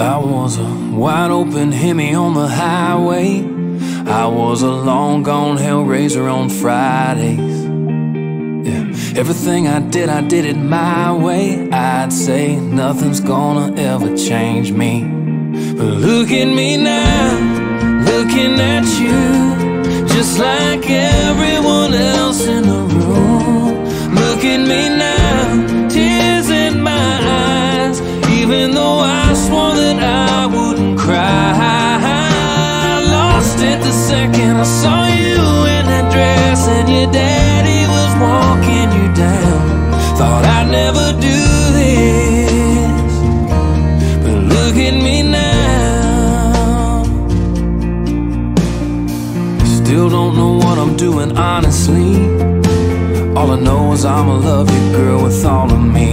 I was a wide open Hemi on the highway. I was a long gone Hellraiser on Fridays. Yeah. Everything I did it my way. I'd say nothing's gonna ever change me. But look at me now, looking at you, just like everyone else in the room. Look at me now, tears in my eyes, even though I swore that I wouldn't cry. I lost it the second I saw you in that dress, and your daddy was walking you down. Thought I'd never do this, but look at me now. Still don't know what I'm doing, honestly. All I know is I'ma love you, girl, with all of me.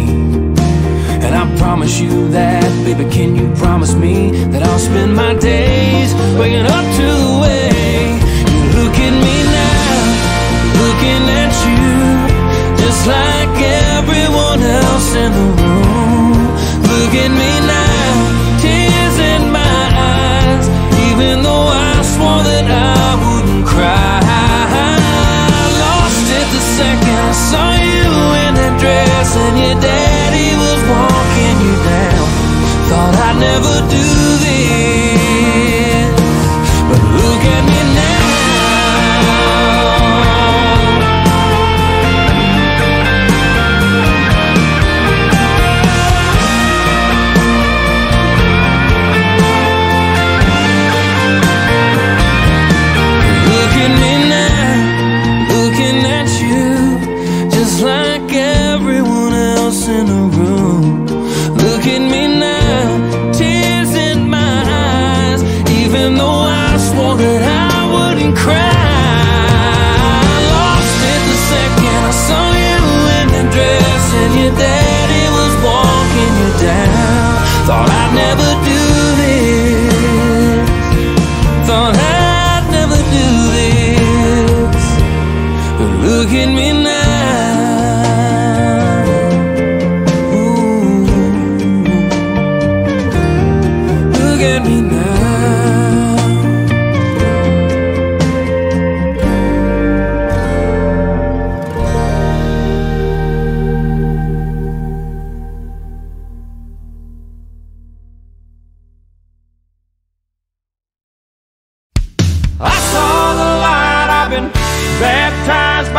And I promise you that, baby, can you promise me that I'll spend my days waking up to the way you look at me now, looking at you, just like everyone else in the room. Look at me now, tears in my eyes, even though I swore that I wouldn't cry. I lost it the second I saw you in that dress, and your daddy was walking you down. Thought I'd never do this, but look at me now. Look at me now, looking at you, just like everyone else in the room. Look at me now, tears in my eyes, even though I swore that I wouldn't cry. I lost it the second I saw you in that dress, and your daddy was walking you down. Thought I'd never do this, thought I'd never do this, but look at me now. Baptized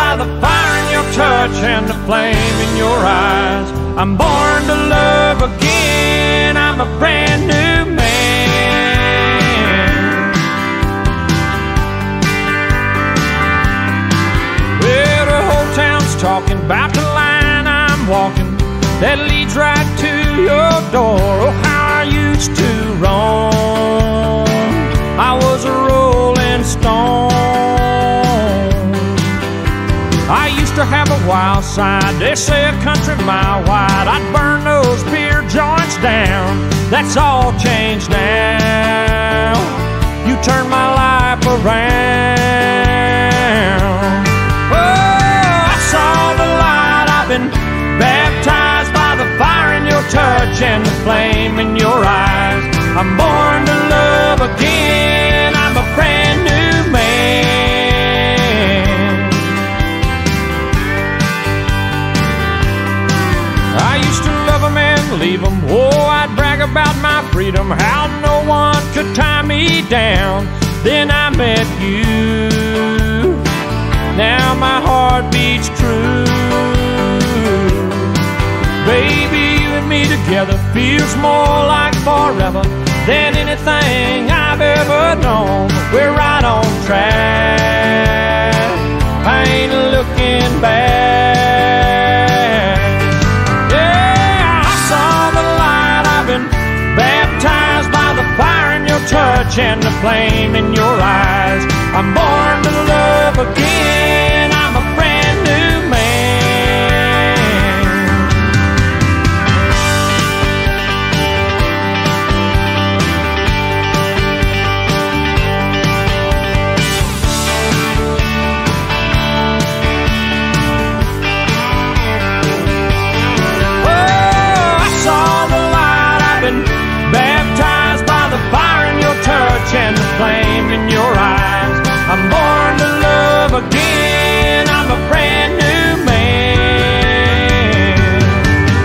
I'm born to love again. I'm a brand new man.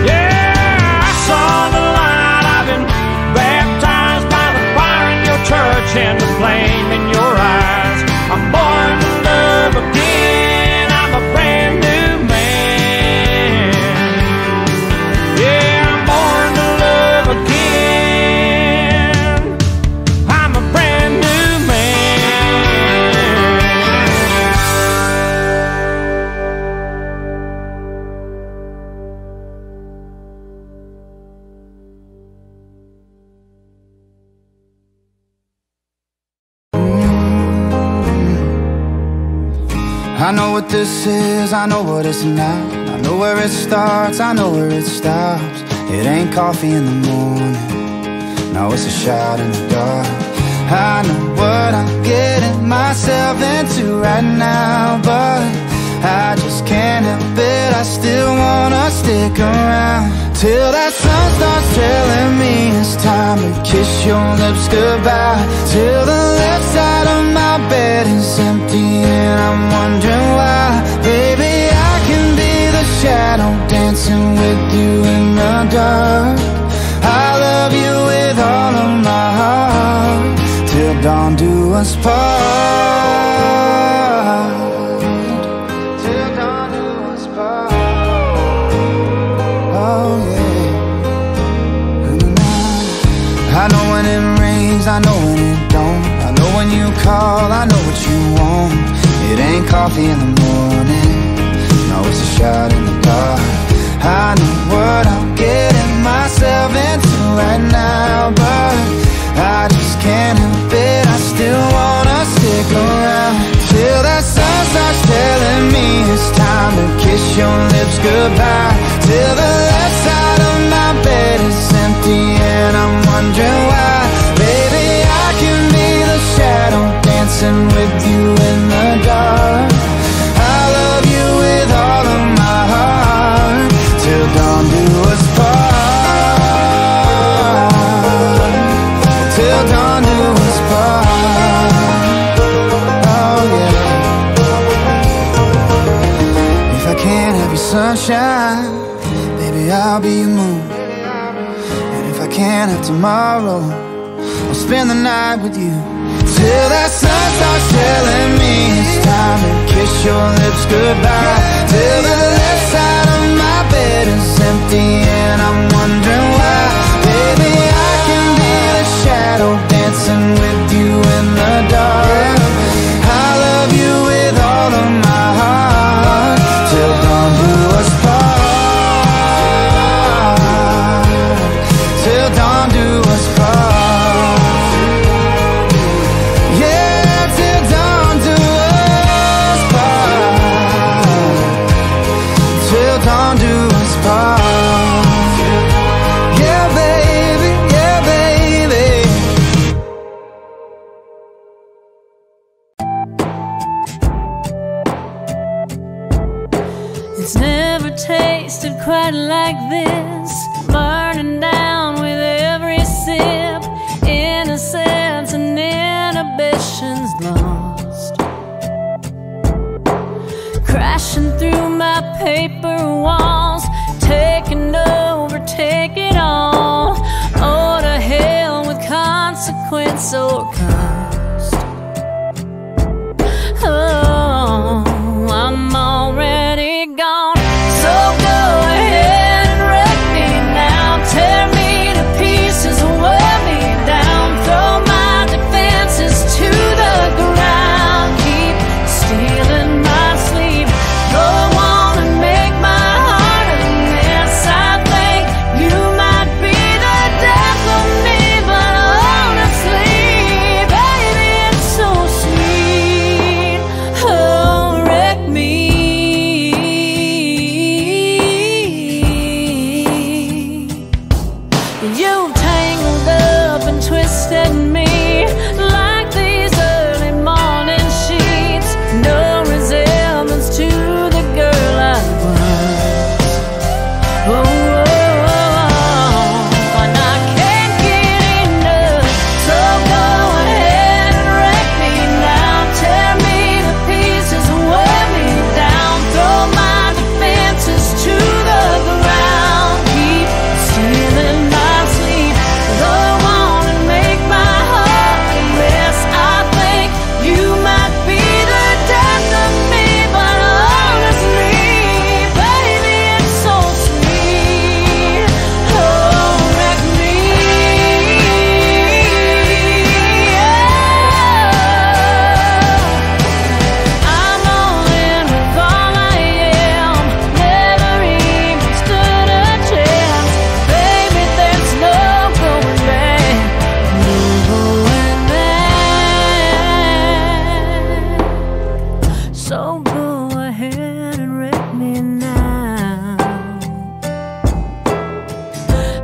Yeah, I saw the light. I've been baptized by the fire in your church and the flame in your eyes. I'm born to love again. I'm a brand new man. Yeah, I'm born to love again. I'm a brand new I know what this is, I know what it's not. I know where it starts, I know where it stops. It ain't coffee in the morning, no, it's a shot in the dark. I know what I'm getting myself into right now, but I just can't help it, I still wanna stick around. Till that sun starts telling me it's time to kiss your lips goodbye. Till the left side of my bed is empty and I'm wondering why. Baby, I can be the shadow dancing with you in the dark. I love you with all of my heart. Till dawn do us part. Till dawn do us part. Oh yeah. I know when it rains, I know when it don't. I know when you call, I know what you want. It ain't coffee in the morning, no, it's a shot in the dark. I know what I'm getting myself into right now, but I just can't help it, I still wanna stick around. Till that sun starts telling me it's time to kiss your lips goodbye. Till the left side of my bed is empty and I'm wondering why. Baby, I can be the shadow dancing with you in the dark. I love you with all of my heart. Till dawn do us part. Till dawn do us part. Oh yeah. If I can't have your sunshine, baby, I'll be your moon. And if I can't have tomorrow, I'll spend the night with you. Till that sun starts telling me it's time to kiss your lips goodbye. Till the left side of my bed is empty and I'm wondering why. Baby, I can be the shadow dancing with you in the dark. I love you with all of my heart. Till dawn do us part. Till dawn do us part. Quite like this, burning down with every sip. Innocence and inhibitions lost, crashing through my paper walls, taking over, take it all. Oh, to hell with consequence or cost. Oh, I'm already gone. So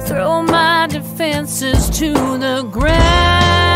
throw my defenses to the ground.